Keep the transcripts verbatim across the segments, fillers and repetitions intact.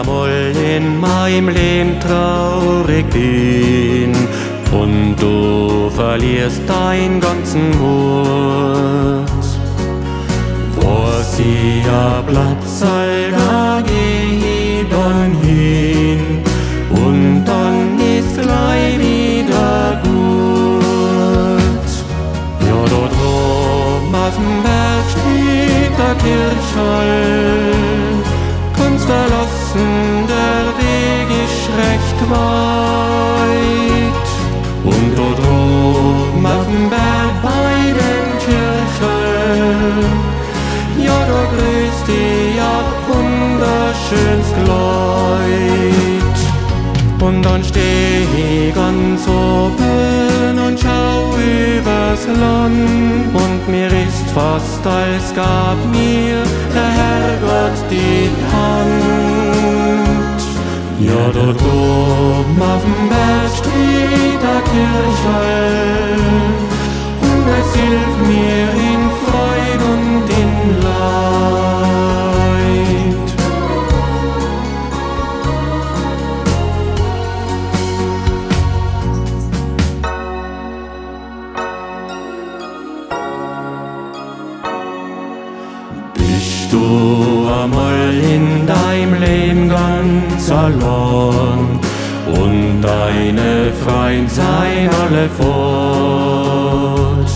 einmal in meinem Leben traurig bin und du verlierst deinen ganzen Mut. Wo sie ja Platz all da geht dann hin und dann ist gleich wieder gut. Ja, da droben auf'm Berg steht a Kircherl, kannst verlassen, der Weg ist recht weit. Und da droben auf'm Berg bei dem Kircherl, ja, da grüßt die auch wunderschönes Leut. Und dann steh ich ganz oben und schau übers Land, und mir ist fast, als gab mir der Herrgott die Hand. Ja, dort oben auf'm Berg steht a Kircherl, und es hilft mir in Freud und in Leid. Bist du einmal in deinem Leben ganz allein und deine Freunde seien alle fort,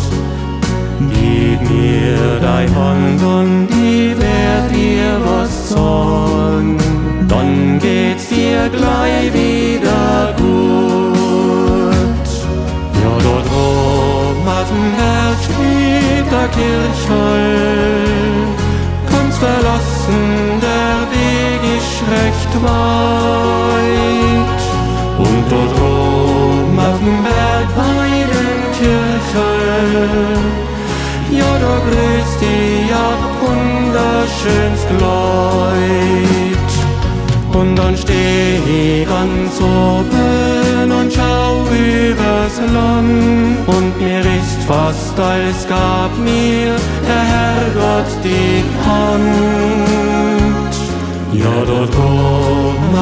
gib mir dein Hand und ich werd dir was zorn, dann geht's dir gleich wieder gut. Ja, dort oben auf'm Berg steht a Kircherl, kannst verlassen, der Weg ist recht weit. Und dort oben auf'm Berg bei dem Kircherl, ja, da grüßt die auch wunderschönes Leut. Und dann steh ich ganz oben und schau übers Land, und mir ist fast, als gab mir der Herrgott die Hand. Ja, dort oben